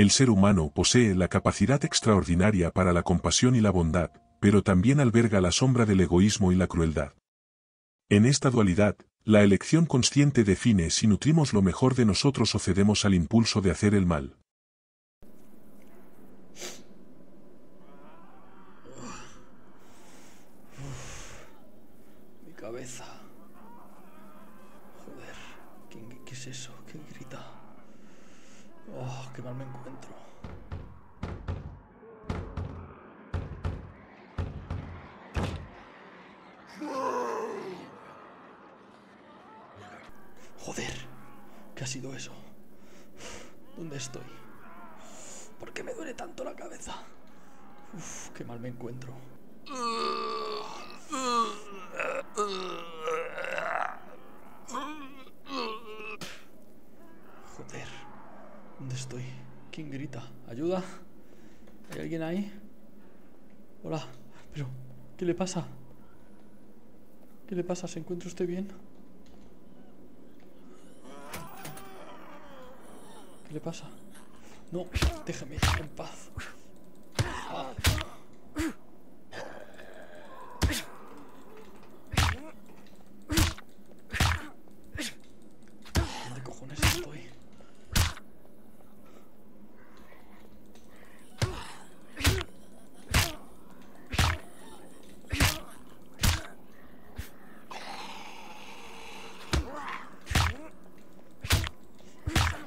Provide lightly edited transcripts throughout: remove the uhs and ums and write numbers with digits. El ser humano posee la capacidad extraordinaria para la compasión y la bondad, pero también alberga la sombra del egoísmo y la crueldad. En esta dualidad, la elección consciente define si nutrimos lo mejor de nosotros o cedemos al impulso de hacer el mal. Mi cabeza. Joder, ¿qué es eso? ¿Qué grita? Oh, qué mal me encuentro. Joder, ¿qué ha sido eso? ¿Dónde estoy? ¿Por qué me duele tanto la cabeza? Uf, qué mal me encuentro. Joder, ¿dónde estoy? ¿Quién grita? ¿Ayuda? ¿Hay alguien ahí? Hola, pero ¿qué le pasa? ¿Qué le pasa? ¿Se encuentra usted bien? ¿Qué le pasa? No, déjame en paz. Ah. ¿Dónde cojones estoy?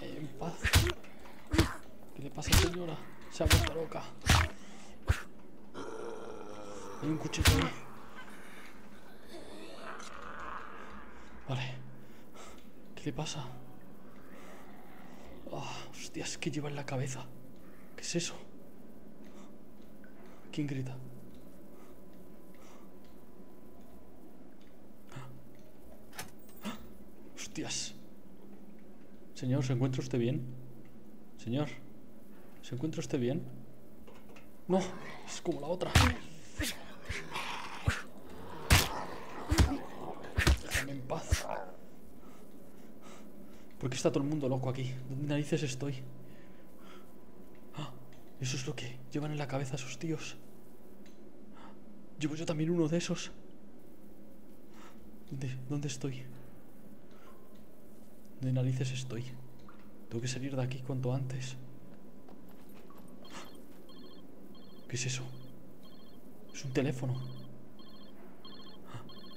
En paz. ¿Qué le pasa, señora? Se ha vuelto loca. Hay un cuchillo ahí. Vale. ¿Qué le pasa? Oh, hostias, ¿qué lleva en la cabeza? ¿Qué es eso? ¿Quién grita? Hostias. Señor, ¿se encuentra usted bien? Señor. ¿Se encuentra usted bien? No, es como la otra. Déjame en paz. ¿Por qué está todo el mundo loco aquí? ¿Dónde narices estoy? Ah, eso es lo que llevan en la cabeza esos tíos. ¿Llevo yo también uno de esos? ¿Dónde estoy? ¿Dónde narices estoy? Tengo que salir de aquí cuanto antes. ¿Qué es eso? Es un teléfono.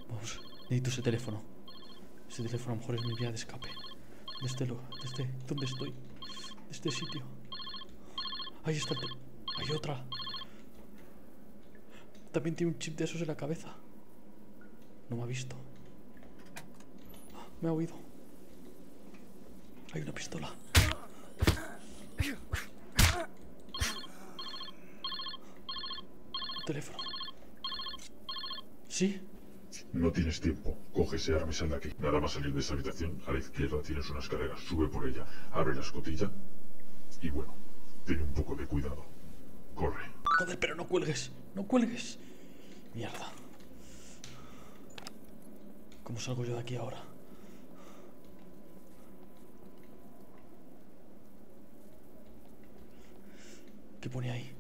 Vamos, necesito ese teléfono. Ese teléfono a lo mejor es mi vía de escape. ¿Dónde estoy? De este sitio. Ahí está el teléfono. Hay otra. También tiene un chip de esos en la cabeza. No me ha visto. Me ha oído. Hay una pistola. Teléfono. ¿Sí? No tienes tiempo. Coge ese arma y sal de aquí. Nada más salir de esa habitación, a la izquierda tienes una escalera. Sube por ella, abre la escotilla y bueno, ten un poco de cuidado. Corre. Joder, pero no cuelgues. No cuelgues. Mierda. ¿Cómo salgo yo de aquí ahora? ¿Qué pone ahí?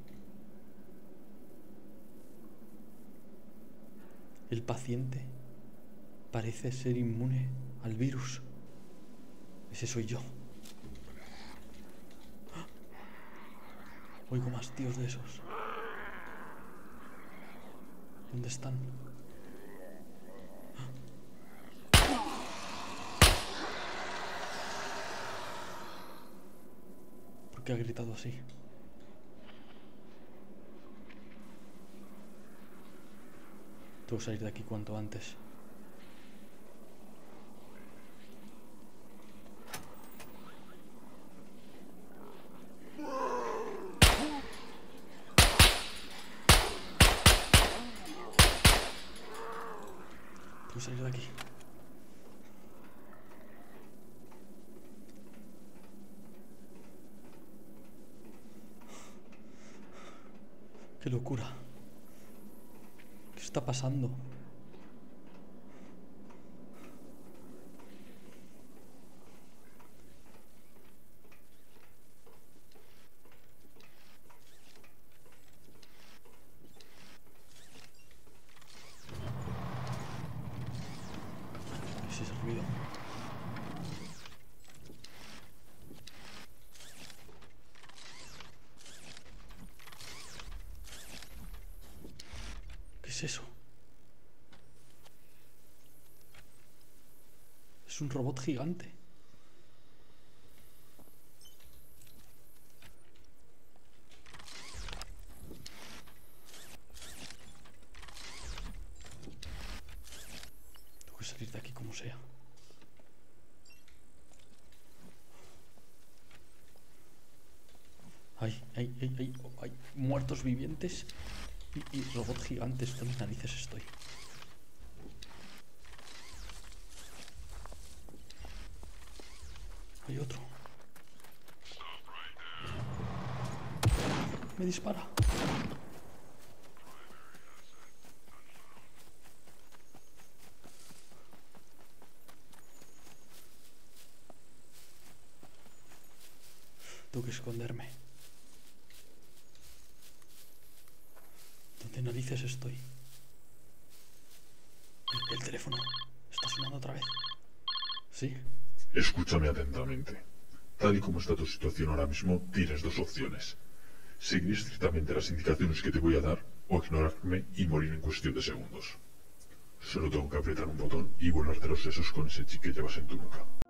El paciente parece ser inmune al virus. Ese soy yo. ¡Ah! Oigo más tíos de esos. ¿Dónde están? ¡Ah! ¿Por qué ha gritado así? Tengo que salir de aquí cuanto antes. Tengo que salir de aquí. Qué locura. ¿Qué está pasando? es eso? Es un robot gigante. Tengo que salir de aquí como sea. Hay muertos vivientes y robots gigantes. ¿Dónde mis narices estoy? Hay otro. Me dispara. Tengo que esconderme. ¿Dónde narices estoy? El teléfono. Está sonando otra vez. ¿Sí? Escúchame atentamente. Tal y como está tu situación ahora mismo, tienes dos opciones. Seguir estrictamente las indicaciones que te voy a dar o ignorarme y morir en cuestión de segundos. Solo tengo que apretar un botón y volarte los sesos con ese chip que llevas en tu nuca.